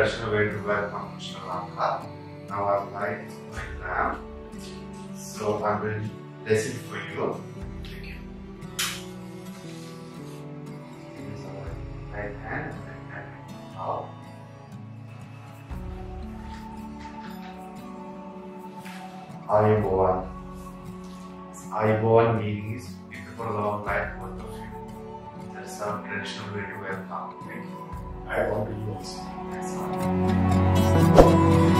traditional way to welcome Sri Lanka. Now I'm live in Vietnam, so I will bless it for you. Thank you. Here's our right hand and left hand out. Ayuboan. Ayuboan meaning is for a long life, both of you. That's our traditional way to welcome. Thank you. I want to use.